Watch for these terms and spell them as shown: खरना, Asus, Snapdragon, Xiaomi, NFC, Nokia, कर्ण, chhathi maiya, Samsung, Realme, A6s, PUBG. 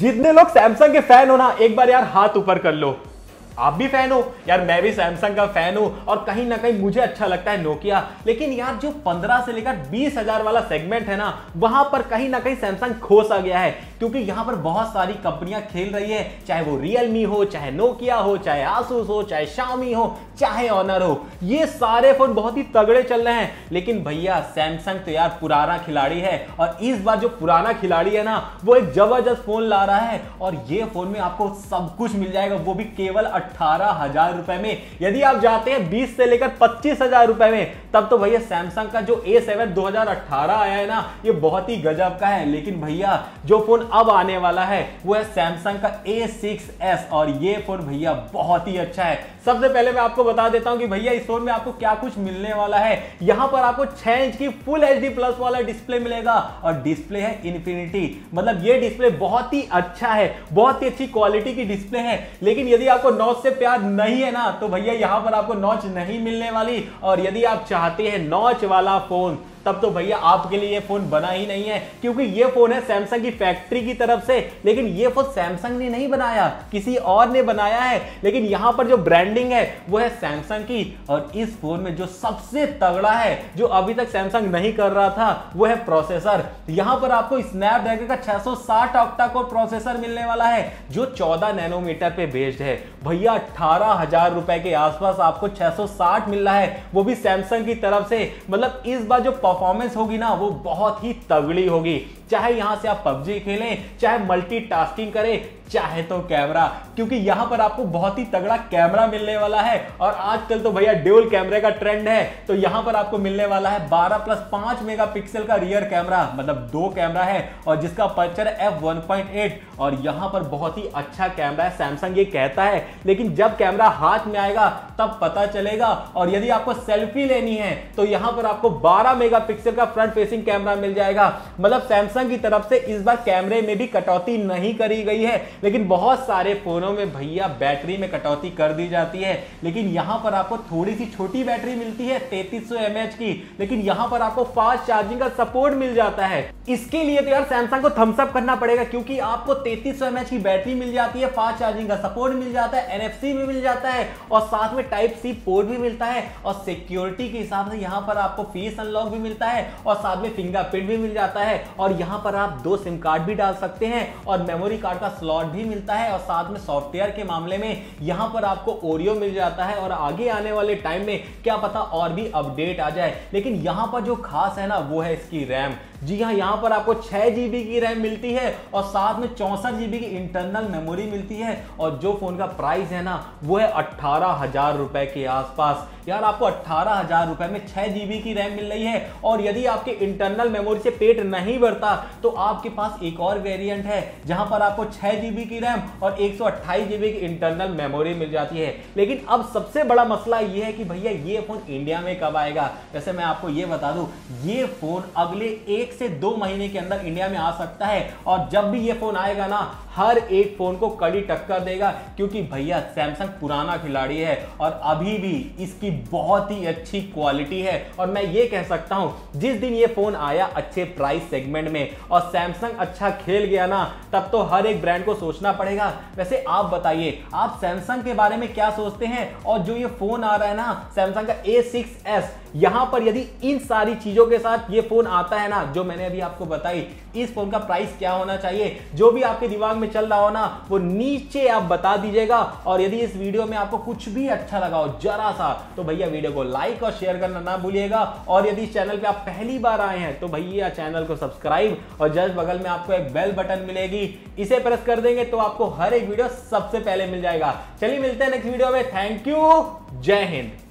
जितने लोग सैमसंग के फैन हो ना, एक बार यार हाथ ऊपर कर लो। आप भी फैन हो यार, मैं भी सैमसंग का फैन हूँ और कहीं ना कहीं मुझे अच्छा लगता है नोकिया। लेकिन यार जो 15 से लेकर 20,000 वाला सेगमेंट है ना, वहां पर कहीं ना कहीं सैमसंग खोसा गया है, क्योंकि यहाँ पर बहुत सारी कंपनियां खेल रही है, चाहे वो Realme हो, चाहे नोकिया हो, चाहे Asus हो, चाहे Xiaomi हो, चाहे Honor हो। ये सारे फोन बहुत ही तगड़े चल रहे हैं, लेकिन भैया सैमसंग तो यार पुराना खिलाड़ी है, और इस बार जो पुराना खिलाड़ी है ना, वो एक जबरदस्त फोन ला रहा है। और ये फोन में आपको सब कुछ मिल जाएगा, वो भी केवल 18,000 रुपए में। यदि आप जाते हैं 20 से लेकर 25,000 रुपए में, तब तो भैया सैमसंग का जो A7 2018 आया है ना, ये बहुत ही गजब का है। लेकिन भैया जो फोन अब आने वाला है वो है सैमसंग का A6s, और ये फोन भैया बहुत ही अच्छा है। सबसे पहले मैं आपको बता देता हूं कि भैया इस फोन में आपको क्या कुछ मिलने वाला है। यहां पर आपको 6 इंच की फुल HD प्लस वाला डिस्प्ले मिलेगा, और डिस्प्ले है इन्फिनिटी, मतलब ये डिस्प्ले बहुत ही अच्छा है, बहुत ही अच्छी क्वालिटी की डिस्प्ले है। लेकिन यदि आपको नॉच से प्यार नहीं है ना, तो भैया यहां पर आपको नॉच नहीं मिलने वाली, और यदि आप चाहते हैं नॉच वाला फोन, तब तो भैया आपके लिए ये फोन बना ही नहीं है, क्योंकि ये फोन है सैमसंग की फैक्ट्री की तरफ से। लेकिन ये फोन सैमसंग ने नहीं बनाया, किसी और ने बनाया है, लेकिन यहाँ पर जो ब्रांडिंग है वो है सैमसंग की। और इस फोन में जो सबसे तगड़ा है, जो अभी तक सैमसंग नहीं कर रहा था, वो है प्रोसेसर। यहाँ पर आपको स्नैपड्रैगन का 660 ऑक्टा कोर प्रोसेसर मिलने वाला है, जो 14 नैनोमीटर पे बेस्ड है। भैया 18,000 रुपए के आसपास आपको 660 मिल रहा है, वो भी सैमसंग की तरफ से। मतलब इस बार जो परफॉर्मेंस होगी ना, वो बहुत ही तगड़ी होगी, चाहे यहां से आप PUBG खेलें, चाहे मल्टीटास्किंग करें, चाहे तो कैमरा, क्योंकि यहां पर आपको बहुत ही तगड़ा कैमरा मिलने वाला है। और आजकल तो भैया ड्यूल कैमरे का ट्रेंड है, तो यहां पर आपको मिलने वाला है 12+5 मेगापिक्सल का रियर कैमरा, मतलब 2 कैमरा है, और जिसका अपर्चर है f1.8, और यहां पर बहुत ही अच्छा कैमरा है, सैमसंग ये कहता है। लेकिन जब कैमरा हाथ में आएगा तब पता चलेगा। और यदि आपको सेल्फी लेनी है, तो यहां पर आपको 12 मेगापिक्सल का फ्रंट फेसिंग कैमरा मिल जाएगा। मतलब सैमसंग की तरफ से इस बार कैमरे में भी कटौती नहीं करी गई है, लेकिन बहुत सारे फोनों में भैया बैटरी में कटौती कर दी जाती है। लेकिन यहां पर आपको थोड़ी सी छोटी बैटरी मिलती है 3300 mAh की, लेकिन यहां पर आपको फास्ट चार्जिंग का सपोर्ट मिल जाता है। इसके लिए तो यार सैमसंग को थम्स अप करना पड़ेगा, क्योंकि आपको 3300 mAh की बैटरी मिल जाती है, फास्ट चार्जिंग का सपोर्ट मिल जाता है, NFC भी मिल जाता है, और साथ में टाइप C पोर्ट भी मिलता है, और सिक्योरिटी के हिसाब से यहां पर आपको फेस अनलॉक भी मिलता है, और साथ में फिंगरप्रिंट भी मिल जाता है। और यहाँ पर आप 2 सिम कार्ड भी डाल सकते हैं, और मेमोरी कार्ड का स्लॉट भी मिलता है। और साथ में सॉफ्टवेयर के मामले में यहाँ पर आपको ओरियो मिल जाता है, और आगे आने वाले टाइम में क्या पता और भी अपडेट आ जाए। लेकिन यहाँ पर जो खास है ना, वो है इसकी रैम। जी हाँ, यहाँ पर आपको 6 GB की रैम मिलती है, और साथ में 64 GB की इंटरनल मेमोरी मिलती है। और जो फोन का प्राइस है ना, वो है 18,000 रुपए के आसपास। यार आपको 18,000 रुपए में 6 GB की रैम मिल रही है, और यदि आपके इंटरनल मेमोरी से पेट नहीं भरता, तो आपके पास एक और वेरिएंट है, जहां पर आपको 6 GB की रैम और 128 GB की इंटरनल मेमोरी मिल जाती है। लेकिन अब सबसे बड़ा मसला यह है कि भैया ये फोन इंडिया में कब आएगा। वैसे मैं आपको ये बता दूं, ये फोन अगले 1 से 2 महीने के अंदर इंडिया में आ सकता है। और जब भी ये फोन आएगा ना, हर एक फोन को कड़ी टक्कर देगा, क्योंकि भैया सैमसंग पुराना खिलाड़ी है, और अभी भी इसकी बहुत ही अच्छी क्वालिटी है। और मैं ये कह सकता हूं, जिस दिन ये फोन आया अच्छे प्राइस सेगमेंट में, और सैमसंग अच्छा खेल गया ना, तब तो हर एक ब्रांड को सोचना पड़ेगा। वैसे आप बताइए, आप सैमसंग के बारे में क्या सोचते हैं? और जो ये फोन आ रहा है ना, सैमसंग का A6s, यहां पर यदि इन सारी चीजों के साथ ये फोन आता है ना, जो मैंने अभी आपको बताई, इस फोन का प्राइस क्या होना चाहिए, जो भी आपके दिमाग में चल रहा हो ना, वो नीचे आप बता दीजिएगा। और यदि इस वीडियो में आपको कुछ भी अच्छा लगा हो जरा सा, तो भैया वीडियो को लाइक और शेयर करना ना भूलिएगा। और यदि इस चैनल पे आप पहली बार आए हैं, तो भैया चैनल को सब्सक्राइब, और जस्ट बगल में आपको एक बेल बटन मिलेगी, इसे प्रेस कर देंगे तो आपको हर एक वीडियो सबसे पहले मिल जाएगा। चलिए मिलते हैं नेक्स्ट वीडियो में। थैंक यू, जय हिंद।